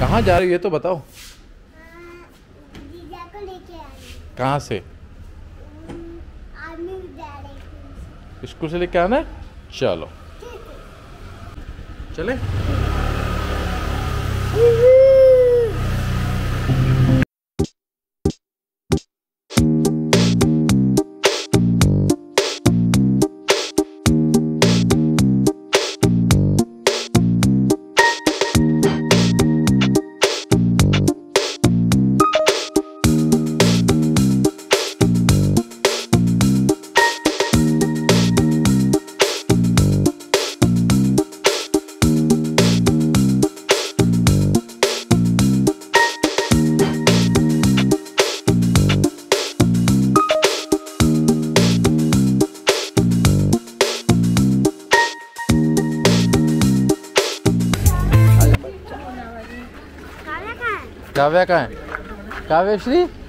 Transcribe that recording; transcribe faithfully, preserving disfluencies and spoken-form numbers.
कहाँ जा रही है तो बताओ। जीजा को लेके आ रही है। कहाँ से? स्कूल से लेके आना है। चलो चले। काव्या कहाँ है? काव्यश्री।